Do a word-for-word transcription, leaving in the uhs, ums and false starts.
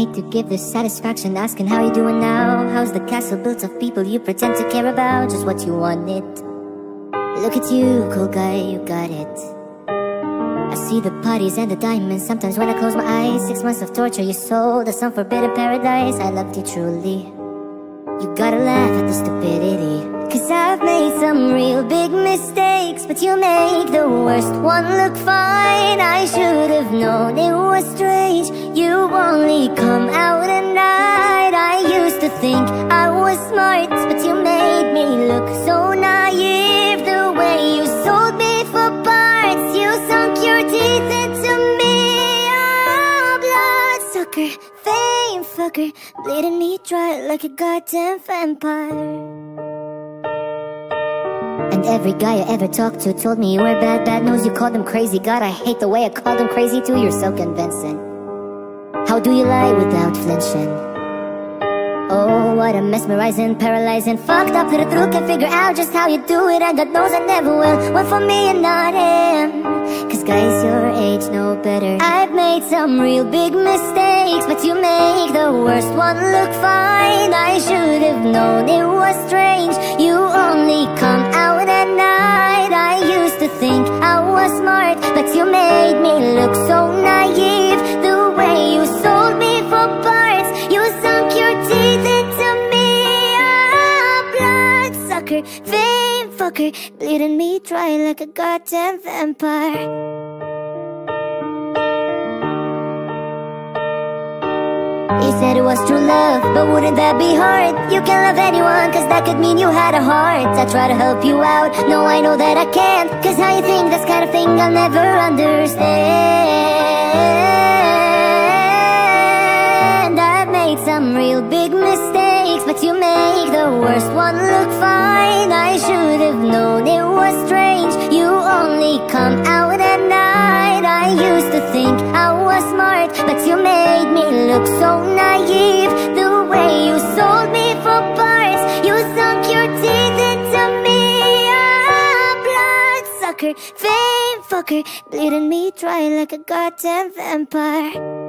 hate to give this satisfaction, asking how you doing now. How's the castle built of people you pretend to care about? Just what you wanted. Look at you, cool guy, you got it. I see the parties and the diamonds. Sometimes when I close my eyes, six months of torture you sold us on for better paradise. I loved you truly. You gotta laugh at the stupidity, cause I've made some real big mistakes, but you make the worst one look fine. I should've known it was strange, you only come out at night. I used to think I was smart, but you made me look so naive. The way you sold me for parts, you sunk your teeth into me. Oh, bloodsucker, fame fucker, bleeding me dry like a goddamn vampire. And every guy I ever talked to told me you were bad, bad news, you called them crazy. God, I hate the way I called them crazy too, you're so convincing. How do you lie without flinching? Oh, what a mesmerizing, paralyzing, fucked up little through, can't figure out just how you do it. And God knows I never will, one for me and not him. Cause guys your age know better. I've made some real big mistakes, but you make the worst one look fine. I should've known it was strange, you only come out at night. I used to think I was smart, but you made me look so naive. The way you sold me for parts, you sunk your teeth into me. Oh, bloodsucker, fame fucker, bleeding me dry like a goddamn vampire. He said it was true love, but wouldn't that be hard? You can love anyone, cause that could mean you had a heart. I try to help you out, no I know that I can't, cause how you think, this kind of thing I'll never understand. I've made some real big mistakes, but you make the worst one look fine. I should've known it was strange, you only come out at night. I used to think I was smart, but you made me look so naive. The way you sold me for parts, you sunk your teeth into me. Oh, bloodsucker, fame fucker, bleeding me dry like a goddamn vampire.